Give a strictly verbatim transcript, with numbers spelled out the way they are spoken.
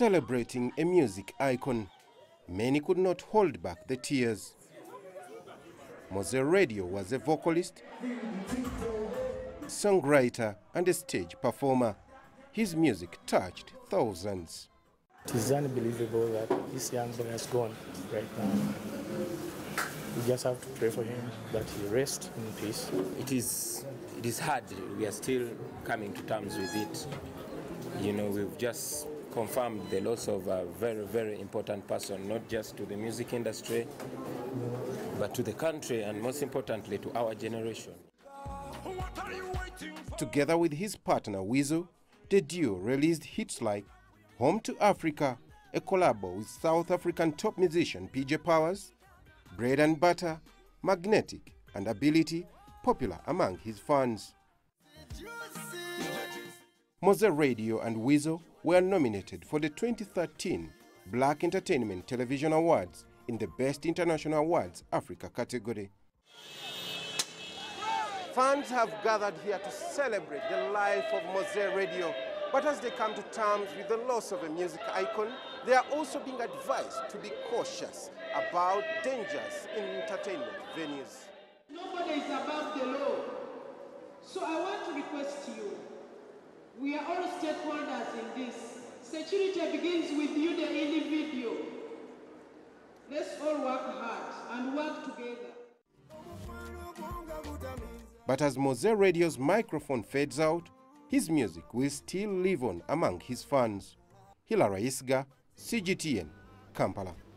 celebrating a music icon. Many could not hold back the tears. Mowzey Radio was a vocalist, songwriter and a stage performer. His music touched thousands. It is unbelievable that this young boy has gone right now. We just have to pray for him that he rests in peace. It is, it is hard. We are still coming to terms with it. You know, we've just confirmed the loss of a very, very important person, not just to the music industry, but to the country and most importantly to our generation. Together with his partner Weasel, the duo released hits like Home to Africa, a collabo with South African top musician P J Powers, Bread and Butter, Magnetic and Ability, popular among his fans. Mowzey Radio and Weasel were nominated for the twenty thirteen Black Entertainment Television Awards in the Best International Awards Africa category. Fans have gathered here to celebrate the life of Mowzey Radio, but as they come to terms with the loss of a music icon, they are also being advised to be cautious about dangers in entertainment venues. Nobody is above the law. So I want to request you, we are all stakeholders in this. Security begins with you, the individual. Let's all work hard and work together. But as Mowzey Radio's microphone fades out, his music will still live on among his fans. Hillary Ayesiga, C G T N, Kampala.